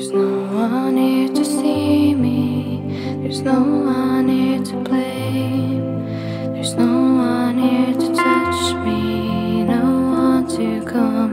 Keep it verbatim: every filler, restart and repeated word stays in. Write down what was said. There's no one here to see me. There's no one here to blame. There's no one here to touch me. No one to come.